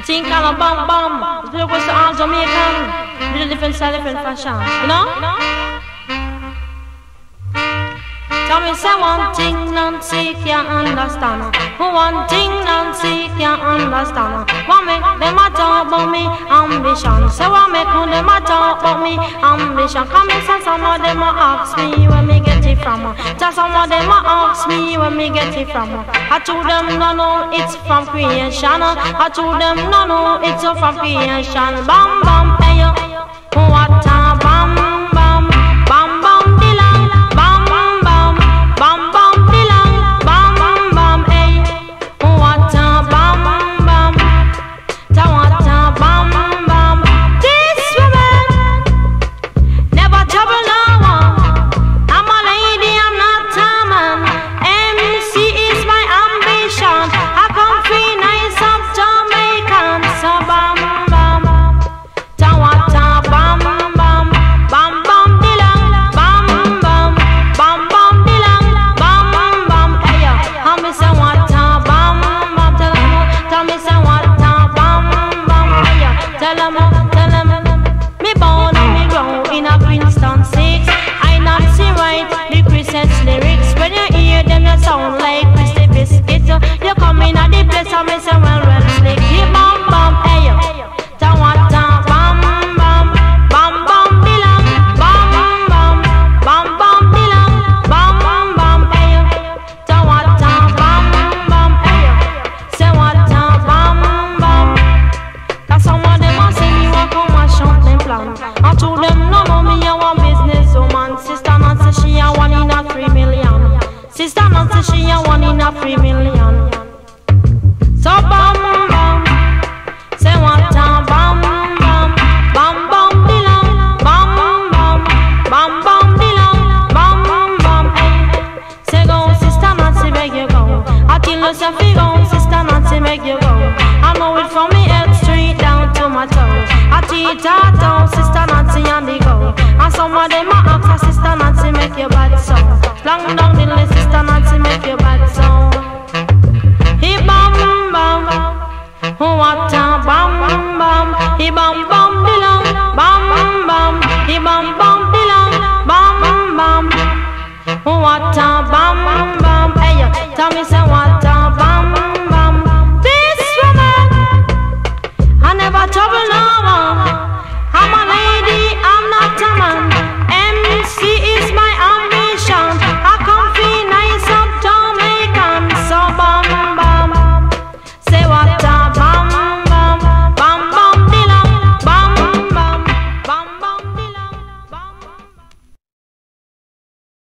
Puțin ca la Bam Bam, spune că o să azi o mie cam, de fel să le fel așa, you know? Tell me say one thing Nancy can't understand, one thing Nancy can't understand, what make them a talk about me ambition, say what make them a talk about me ambition, come and say some of them a ask me where me get it from, just some of them a ask me where me get it from, I told them no no it's from creation, I told them no no it's from creation, bam bam hey yo, what a bam bam, bam bam dilang, bam bam, bam bam dilang, bam bam hey, what a bam bam, ta what a bam bam, this woman never trouble no one, I'm a lady, I'm not a man, MC is my ambition, I come free nice of Jamaican, so bam bam, ta what a bam bam, bam bam dilang, bam bam, bam bam dilang, bam bam hey yo, tell me say what a bam bam, tell me say what a bam bam hey yo, tell 'em, me born and me grow in a Princeton 6, I not see right the Christian lyrics, when you hear them you sound like Christy Biscuit, you come in at the place and me say well well slick, the bam bam hey yo, ta what a bam bam, bam bam dilang, bam bam, bam bam dilang, bam bam hey yo, ta what a bam bam hey yo, say what a bam bam, that's how one them a sing you a come a shut them plan, I told them no no me a one business woman, Sister Nancy she a one in a 3 million, Sister Nancy she a one in a 3 million, so bam bam, say what a bam bam, bam bam dilang, bam bam, bam bam dilang, bam bam hey, say go Sister Nancy make you go, I kill yourself you go Sister Nancy make you go, I know it from me head straight down to my toes, I teach her down Sister Nancy on the go, and some of them a ask her Sister Nancy make you bad so, long down the list Sister Nancy make you bad.